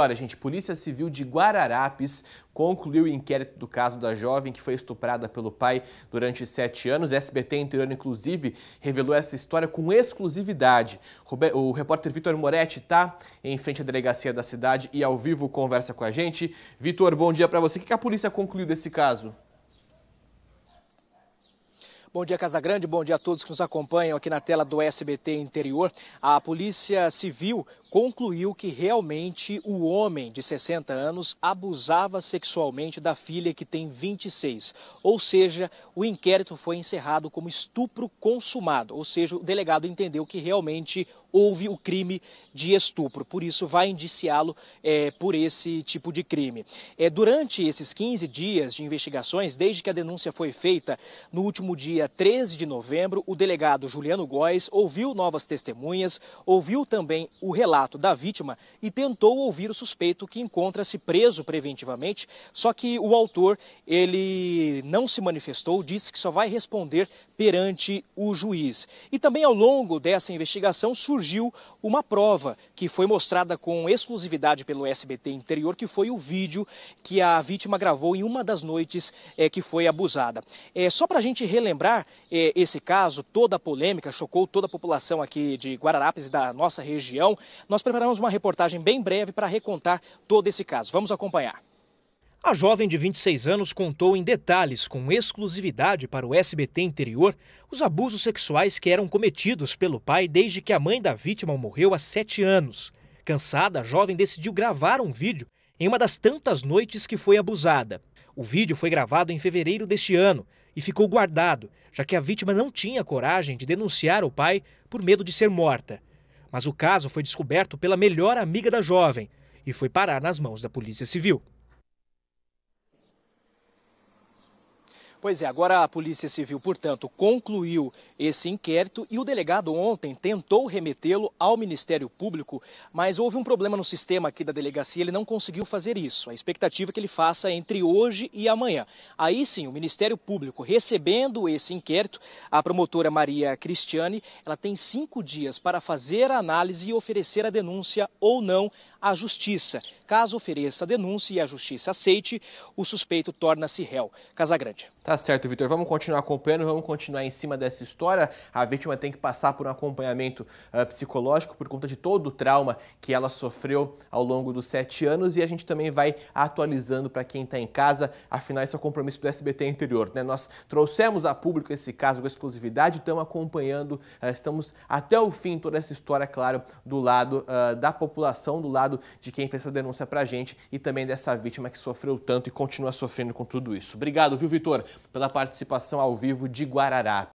Olha, gente, Polícia Civil de Guararapes concluiu o inquérito do caso da jovem que foi estuprada pelo pai durante 7 anos. SBT Interior, inclusive, revelou essa história com exclusividade. O repórter Vitor Moretti está em frente à delegacia da cidade e ao vivo conversa com a gente. Vitor, bom dia para você. O que a polícia concluiu desse caso? Bom dia, Casa Grande. Bom dia a todos que nos acompanham aqui na tela do SBT Interior. A Polícia Civil concluiu que realmente o homem de 60 anos abusava sexualmente da filha, que tem 26. Ou seja, o inquérito foi encerrado como estupro consumado. Ou seja, o delegado entendeu que realmente houve o crime de estupro, por isso vai indiciá-lo por esse tipo de crime. Durante esses 15 dias de investigações, desde que a denúncia foi feita, no último dia 13 de novembro, o delegado Juliano Góes ouviu novas testemunhas, ouviu também o relato da vítima e tentou ouvir o suspeito, que encontra-se preso preventivamente, só que o autor, ele não se manifestou, disse que só vai responder perante o juiz. E também ao longo dessa investigação surgiu uma prova que foi mostrada com exclusividade pelo SBT Interior, que foi o vídeo que a vítima gravou em uma das noites que foi abusada. Só para a gente relembrar esse caso, toda a polêmica, chocou toda a população aqui de Guararapes e da nossa região, nós preparamos uma reportagem bem breve para recontar todo esse caso. Vamos acompanhar. A jovem de 26 anos contou em detalhes, com exclusividade para o SBT Interior, os abusos sexuais que eram cometidos pelo pai desde que a mãe da vítima morreu há 7 anos. Cansada, a jovem decidiu gravar um vídeo em uma das tantas noites que foi abusada. O vídeo foi gravado em fevereiro deste ano e ficou guardado, já que a vítima não tinha coragem de denunciar o pai por medo de ser morta. Mas o caso foi descoberto pela melhor amiga da jovem e foi parar nas mãos da Polícia Civil. Pois é, agora a Polícia Civil, portanto, concluiu esse inquérito e o delegado ontem tentou remetê-lo ao Ministério Público, mas houve um problema no sistema aqui da delegacia, ele não conseguiu fazer isso. A expectativa é que ele faça entre hoje e amanhã. Aí sim, o Ministério Público, recebendo esse inquérito, a promotora Maria Cristiane, ela tem 5 dias para fazer a análise e oferecer a denúncia ou não à Justiça. Caso ofereça a denúncia e a Justiça aceite, o suspeito torna-se réu. Casa Grande. Tá certo, Vitor. Vamos continuar acompanhando, vamos continuar em cima dessa história. A vítima tem que passar por um acompanhamento psicológico por conta de todo o trauma que ela sofreu ao longo dos 7 anos, e a gente também vai atualizando para quem está em casa. Afinal, esse é o compromisso do SBT Interior, né? Nós trouxemos a público esse caso com exclusividade, estamos acompanhando, estamos até o fim toda essa história, claro, do lado da população, do lado de quem fez essa denúncia pra gente, e também dessa vítima que sofreu tanto e continua sofrendo com tudo isso. Obrigado, viu, Vitor, pela participação ao vivo de Guararapes.